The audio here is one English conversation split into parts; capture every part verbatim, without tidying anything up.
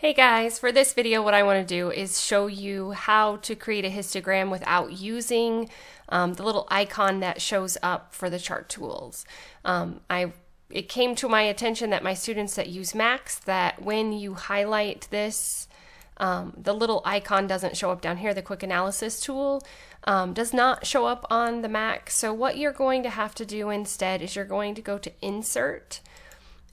Hey guys, for this video what I want to do is show you how to create a histogram without using um, the little icon that shows up for the chart tools. Um, I It came to my attention that my students that use Macs, that when you highlight this, um, the little icon doesn't show up down here. The quick analysis tool um, does not show up on the Mac. So what you're going to have to do instead is you're going to go to Insert.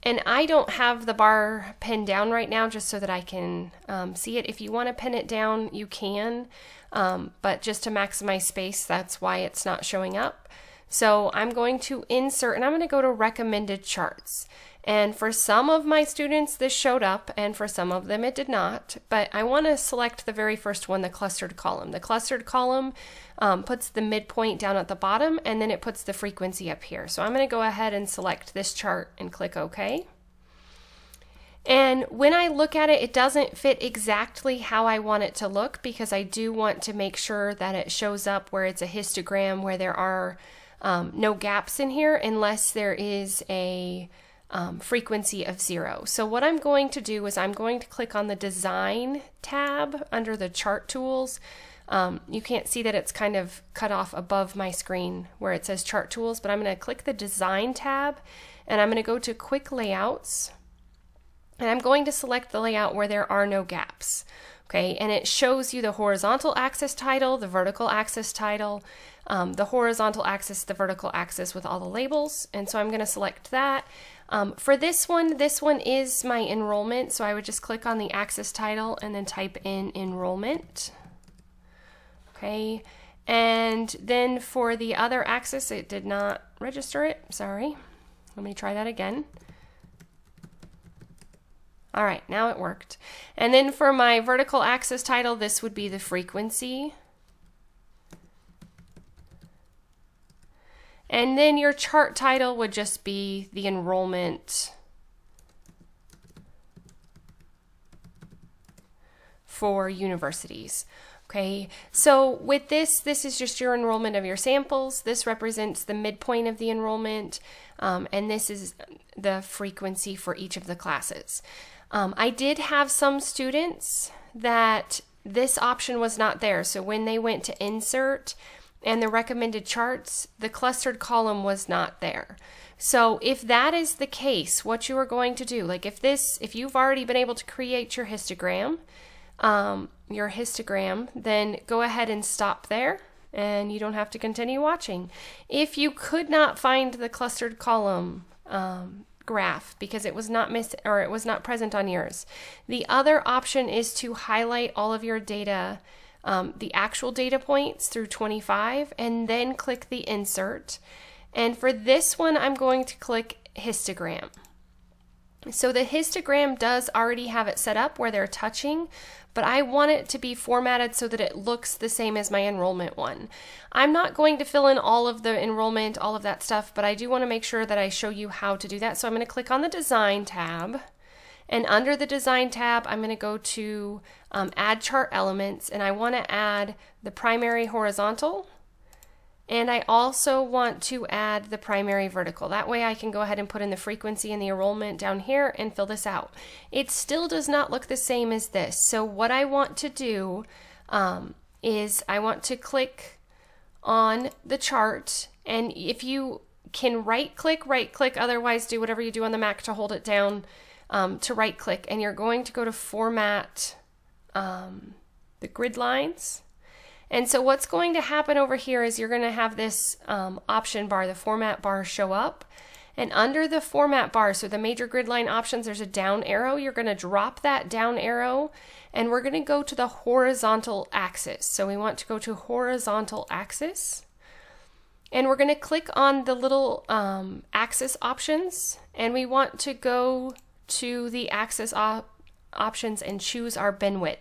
And I don't have the bar pinned down right now just so that I can um, see it. If you want to pin it down, you can, um, but just to maximize space, that's why it's not showing up. So I'm going to insert, and I'm going to go to recommended charts. And for some of my students, this showed up, and for some of them it did not. But I want to select the very first one, the clustered column. The clustered column um, puts the midpoint down at the bottom, and then it puts the frequency up here. So I'm going to go ahead and select this chart and click OK. And when I look at it, it doesn't fit exactly how I want it to look, because I do want to make sure that it shows up where it's a histogram, where there are um, no gaps in here unless there is a Um, frequency of zero. So what I'm going to do is I'm going to click on the Design tab under the Chart Tools. Um, you can't see that it's kind of cut off above my screen where it says Chart Tools, but I'm going to click the Design tab, and I'm going to go to Quick Layouts, and I'm going to select the layout where there are no gaps. Okay, and it shows you the horizontal axis title, the vertical axis title, um, the horizontal axis, the vertical axis with all the labels. And so I'm going to select that. Um, for this one, this one is my enrollment. So I would just click on the axis title and then type in enrollment. Okay, and then for the other axis, it did not register it. Sorry. Let me try that again. All right, now it worked. And then for my vertical axis title, this would be the frequency. And then your chart title would just be the enrollment for universities. Okay, so with this, this is just your enrollment of your samples. This represents the midpoint of the enrollment, um, and this is the frequency for each of the classes. Um, I did have some students that this option was not there. So when they went to Insert and the recommended charts, the clustered column was not there. So if that is the case, what you are going to do, like if this, if you've already been able to create your histogram, um, your histogram, then go ahead and stop there, and you don't have to continue watching. If you could not find the clustered column um, graph because it was not miss or it was not present on yours. The other option is to highlight all of your data, um, the actual data points through twenty-five, and then click the insert. And for this one, I'm going to click histogram. So the histogram does already have it set up where they're touching, but I want it to be formatted so that it looks the same as my enrollment one. I'm not going to fill in all of the enrollment, all of that stuff, but I do want to make sure that I show you how to do that. So I'm going to click on the Design tab, and under the Design tab, I'm going to go to um, Add Chart Elements, and I want to add the primary horizontal, and I also want to add the primary vertical. That way I can go ahead and put in the frequency and the enrollment down here and fill this out. It still does not look the same as this. So what I want to do um, is I want to click on the chart, and if you can right click, right click, otherwise do whatever you do on the Mac to hold it down um, to right click, and you're going to go to Format um, the Grid Lines. And so what's going to happen over here is you're going to have this um, option bar, the format bar, show up. And under the format bar, so the major grid line options, there's a down arrow. You're going to drop that down arrow, and we're going to go to the horizontal axis. So we want to go to horizontal axis. And we're going to click on the little um, axis options, and we want to go to the axis op options and choose our bin width.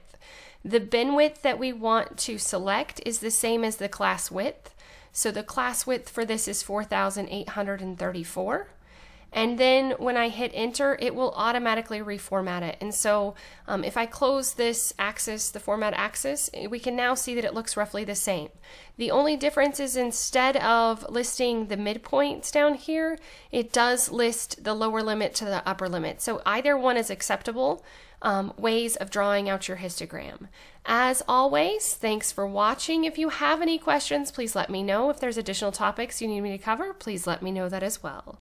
The bin width that we want to select is the same as the class width. So the class width for this is four thousand eight hundred thirty-four. And then when I hit enter, it will automatically reformat it. And so um, if I close this axis, the format axis, we can now see that it looks roughly the same. The only difference is instead of listing the midpoints down here, it does list the lower limit to the upper limit. So either one is acceptable um, ways of drawing out your histogram. As always, thanks for watching. If you have any questions, please let me know. If there's additional topics you need me to cover, please let me know that as well.